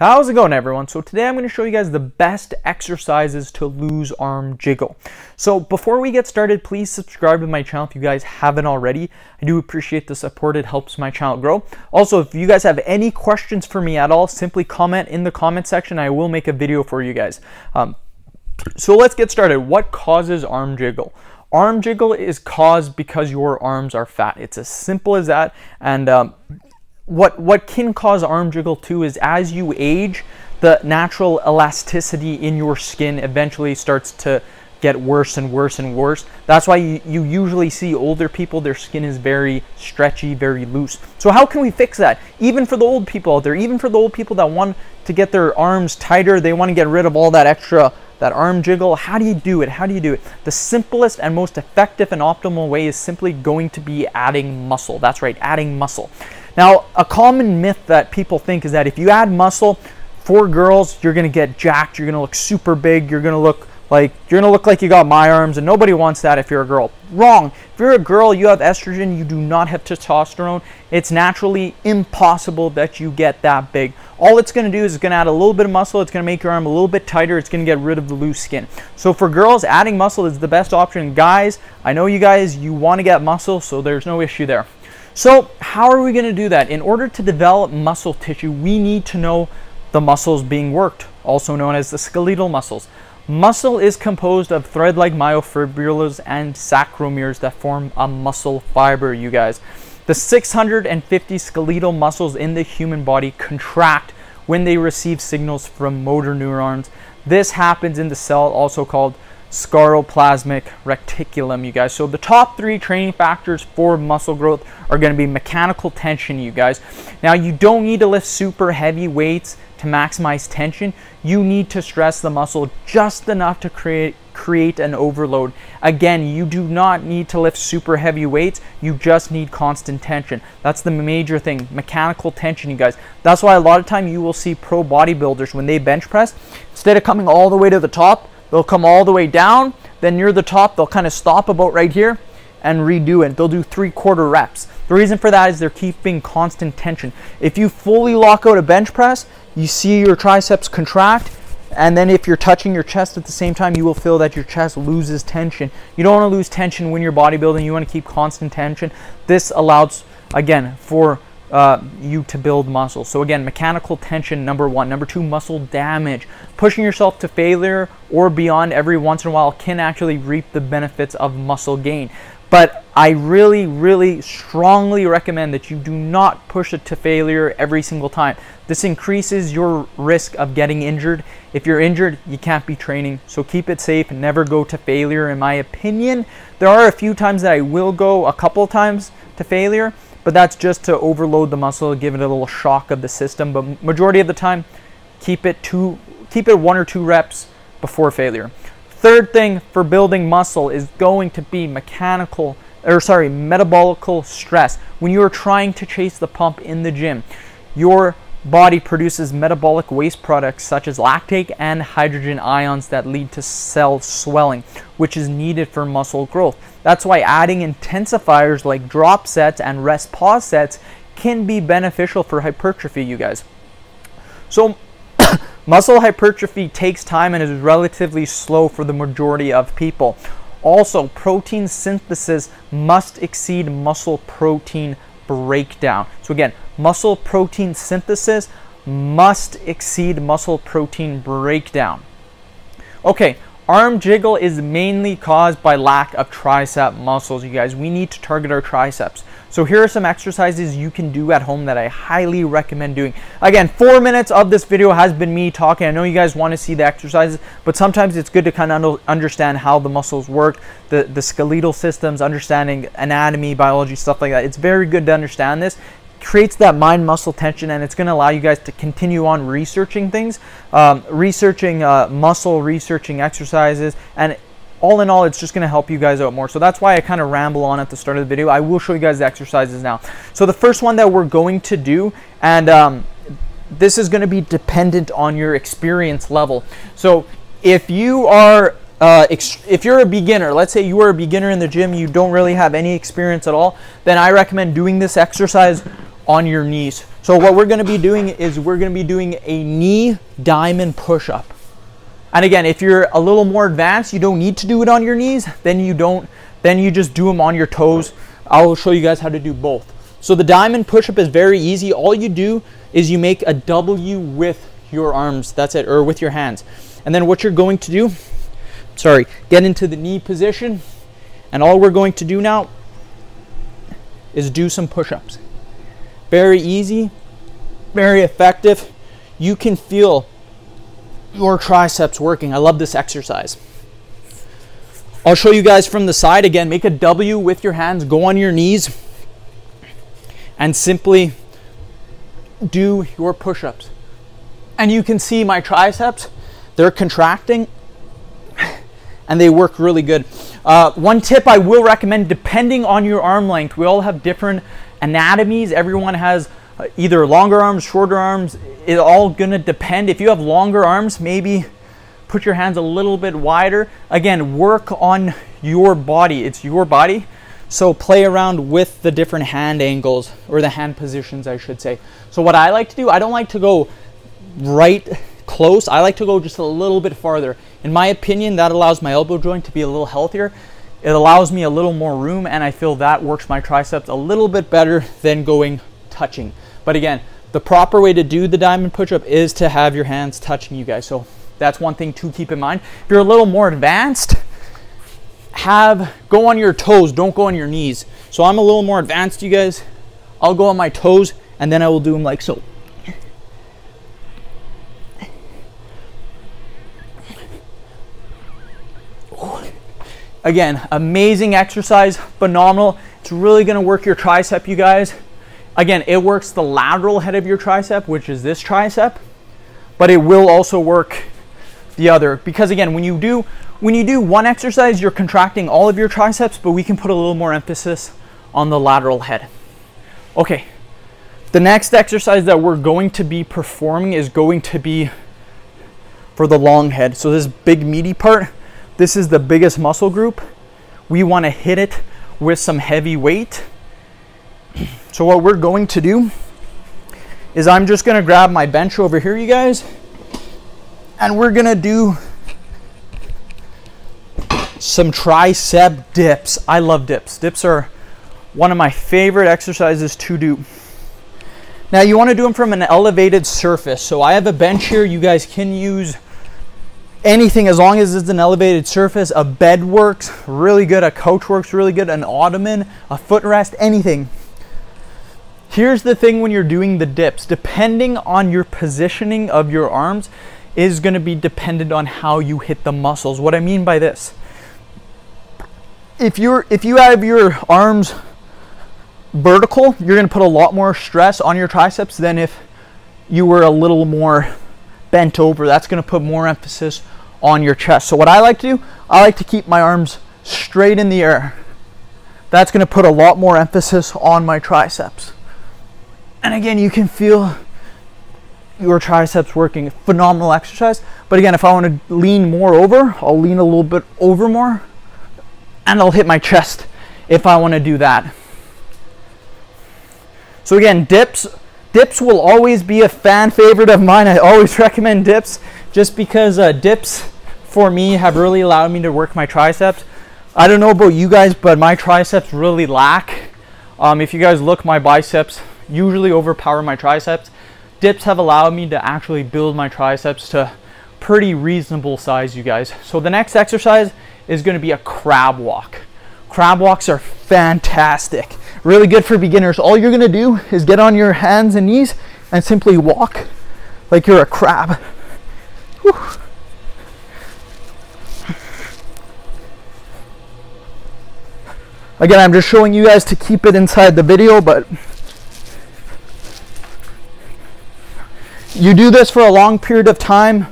How's it going, everyone? So today I'm going to show you guys the best exercises to lose arm jiggle. So before we get started, please subscribe to my channel if you guys haven't already. I do appreciate the support. It helps my channel grow. Also, if you guys have any questions for me at all, simply comment in the comment section. I will make a video for you guys. So let's get started. What causes arm jiggle? Arm jiggle is caused because your arms are fat. It's as simple as that. And what can cause arm jiggle too is as you age, the natural elasticity in your skin eventually starts to get worse and worse and worse. That's why you usually see older people, their skin is very stretchy, very loose. So how can we fix that? Even for the old people out there, even for the old people that want to get their arms tighter, they want to get rid of all that extra, that arm jiggle. How do you do it? How do you do it? The simplest and most effective and optimal way is simply going to be adding muscle. That's right, adding muscle. Now, a common myth that people think is that if you add muscle, for girls, you're gonna get jacked, you're gonna look super big, you're gonna look like you got my arms, and nobody wants that if you're a girl. Wrong. If you're a girl, you have estrogen, you do not have testosterone. It's naturally impossible that you get that big. All it's gonna do is it's gonna add a little bit of muscle, it's gonna make your arm a little bit tighter, it's gonna get rid of the loose skin. So for girls, adding muscle is the best option. Guys, I know you guys, you wanna get muscle, so there's no issue there. So how are we gonna do that? In order to develop muscle tissue, we need to know the muscles being worked, also known as the skeletal muscles. Muscle is composed of thread-like myofibrillars and sarcomeres that form a muscle fiber, you guys. The 650 skeletal muscles in the human body contract when they receive signals from motor neurons. This happens in the cell, also called scaroplasmic reticulum, you guys. So the top three training factors for muscle growth are going to be mechanical tension, you guys. Now, you don't need to lift super heavy weights to maximize tension. You need to stress the muscle just enough to create an overload. Again, you do not need to lift super heavy weights, you just need constant tension. That's the major thing, mechanical tension, you guys. That's why a lot of time you will see pro bodybuilders, when they bench press, instead of coming all the way to the top, they'll come all the way down, then near the top they'll kind of stop about right here and redo it. They'll do 3/4 reps. The reason for that is they're keeping constant tension. If you fully lock out a bench press, you see your triceps contract, and then if you're touching your chest at the same time, you will feel that your chest loses tension. You don't want to lose tension when you're bodybuilding. You want to keep constant tension. This allows, again, for you to build muscle. So again, mechanical tension, number one. Number two, muscle damage. Pushing yourself to failure or beyond every once in a while can actually reap the benefits of muscle gain. But I really, really strongly recommend that you do not push it to failure every single time. This increases your risk of getting injured. If you're injured, you can't be training. So keep it safe and never go to failure, in my opinion. There are a few times that I will go a couple times to failure, but that's just to overload the muscle, give it a little shock of the system. But majority of the time, keep it 1 or 2 reps before failure. Third thing for building muscle is going to be metabolic stress. When you are trying to chase the pump in the gym, your body produces metabolic waste products such as lactate and hydrogen ions that lead to cell swelling, which is needed for muscle growth. That's why adding intensifiers like drop sets and rest pause sets can be beneficial for hypertrophy, you guys. So muscle hypertrophy takes time and is relatively slow for the majority of people. Also, protein synthesis must exceed muscle protein breakdown. So again, muscle protein synthesis must exceed muscle protein breakdown. Okay, arm jiggle is mainly caused by lack of tricep muscles, you guys. We need to target our triceps. So here are some exercises you can do at home that I highly recommend doing. Again, 4 minutes of this video has been me talking. I know you guys want to see the exercises, but sometimes it's good to kind of understand how the muscles work, the skeletal systems, understanding anatomy, biology, stuff like that. It's very good to understand this. It creates that mind-muscle tension, and it's going to allow you guys to continue on researching things, researching muscle, researching exercises, and all in all, it's just going to help you guys out more. So that's why I kind of ramble on at the start of the video. I will show you guys the exercises now. So the first one that we're going to do, and this is going to be dependent on your experience level. So if you are if you're a beginner, let's say you are a beginner in the gym, you don't really have any experience at all, then I recommend doing this exercise on your knees. So what we're going to be doing is we're going to be doing a knee diamond push-up. And again, if you're a little more advanced, you don't need to do it on your knees, then you just do them on your toes. I'll show you guys how to do both. So the diamond push-up is very easy. All you do is you make a W with your arms, that's it, or with your hands. And then what you're going to do, sorry, get into the knee position. And all we're going to do now is do some push-ups. Very easy, very effective. You can feel your triceps working. I love this exercise. I'll show you guys from the side. Again, make a W with your hands, go on your knees, and simply do your push-ups. And you can see my triceps, they're contracting and they work really good. One tip I will recommend, depending on your arm length, we all have different anatomies. Everyone has either longer arms, shorter arms. It's all gonna depend. If you have longer arms, maybe put your hands a little bit wider. Again, work on your body. It's your body. So play around with the different hand angles, or the hand positions, I should say. So what I like to do, I don't like to go right close. I like to go just a little bit farther. In my opinion, that allows my elbow joint to be a little healthier. It allows me a little more room, and I feel that works my triceps a little bit better than going touching. But again, the proper way to do the diamond push-up is to have your hands touching, you guys. So that's one thing to keep in mind. If you're a little more advanced, go on your toes, don't go on your knees. So I'm a little more advanced, you guys. I'll go on my toes, and then I will do them like so. Again, amazing exercise, phenomenal. It's really gonna work your tricep, you guys. Again, it works the lateral head of your tricep, which is this tricep, but it will also work the other. Because again, when you do one exercise, you're contracting all of your triceps, but we can put a little more emphasis on the lateral head. Okay, the next exercise that we're going to be performing is going to be for the long head. So this big meaty part, this is the biggest muscle group. We want to hit it with some heavy weight. So what we're going to do is I'm just going to grab my bench over here, you guys, and we're going to do some tricep dips. I love dips. Dips are one of my favorite exercises to do. Now you want to do them from an elevated surface. So I have a bench here. You guys can use anything as long as it's an elevated surface. A bed works really good, a couch works really good, an ottoman, a footrest, anything. Here's the thing when you're doing the dips, depending on your positioning of your arms is going to be dependent on how you hit the muscles. What I mean by this, if you have your arms vertical, you're going to put a lot more stress on your triceps than if you were a little more bent over. That's going to put more emphasis on your chest. So what I like to do, I like to keep my arms straight in the air. That's going to put a lot more emphasis on my triceps. And again, you can feel your triceps working. Phenomenal exercise. But again, if I want to lean more over, I'll lean a little bit over more, and I'll hit my chest if I want to do that. So again, dips will always be a fan favorite of mine. I always recommend dips just because dips for me have really allowed me to work my triceps. I don't know about you guys, but my triceps really lack. If you guys look, my biceps usually overpower my triceps. Dips have allowed me to actually build my triceps to pretty reasonable size, you guys. So the next exercise is going to be a crab walk. Crab walks are fantastic. Really good for beginners. All you're going to do is get on your hands and knees and simply walk like you're a crab. Whew. Again, I'm just showing you guys to keep it inside the video, but you do this for a long period of time,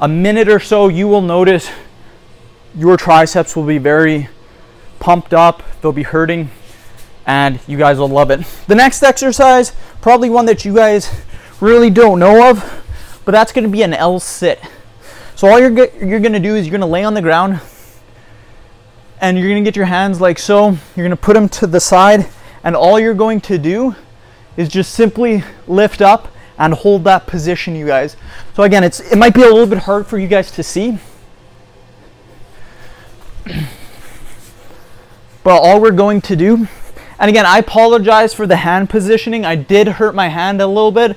a minute or so, you will notice your triceps will be very pumped up. They'll be hurting, and you guys will love it. The next exercise, probably one that you guys really don't know of, but that's going to be an L-sit. So all you're going to do is you're going to lay on the ground, and you're going to get your hands like so. You're going to put them to the side, and all you're going to do is just simply lift up and hold that position, you guys. So again, it might be a little bit hard for you guys to see, but all we're going to do, and again, I apologize for the hand positioning. I did hurt my hand a little bit.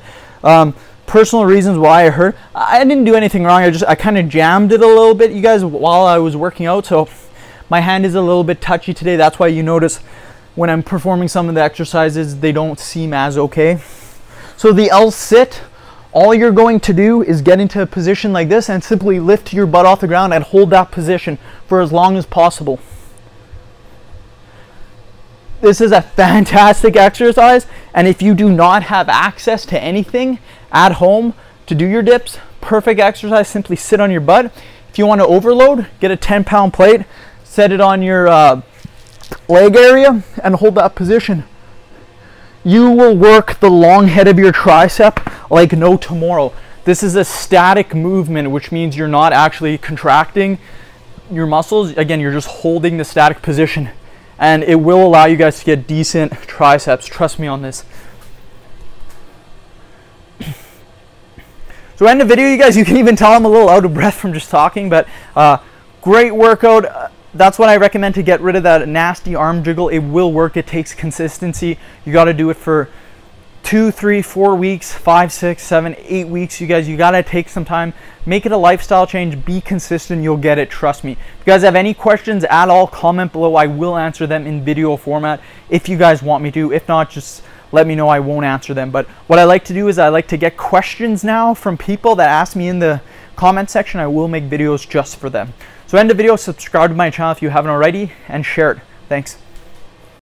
Personal reasons why I hurt. I didn't do anything wrong. I kind of jammed it a little bit, you guys, while I was working out. So my hand is a little bit touchy today. That's why you notice when I'm performing some of the exercises, they don't seem as okay. So the L sit, all you're going to do is get into a position like this and simply lift your butt off the ground and hold that position for as long as possible. This is a fantastic exercise, and if you do not have access to anything at home to do your dips, perfect exercise, simply sit on your butt. If you want to overload, get a 10-pound plate, set it on your leg area and hold that position. You will work the long head of your tricep like no tomorrow. This is a static movement, which means you're not actually contracting your muscles. Again, you're just holding the static position. And it will allow you guys to get decent triceps. Trust me on this. So end of video, you guys. You can even tell I'm a little out of breath from just talking, but great workout. That's what I recommend to get rid of that nasty arm jiggle. It will work. It takes consistency. You got to do it for 2, 3, 4 weeks, 5, 6, 7, 8 weeks. You guys, you got to take some time, make it a lifestyle change, be consistent, you'll get it, trust me. If you guys have any questions at all, comment below. I will answer them in video format if you guys want me to. If not, just let me know, I won't answer them. But what I like to do is I like to get questions now from people that ask me in the comment section. I will make videos just for them. So end the video, subscribe to my channel if you haven't already, and share it. Thanks.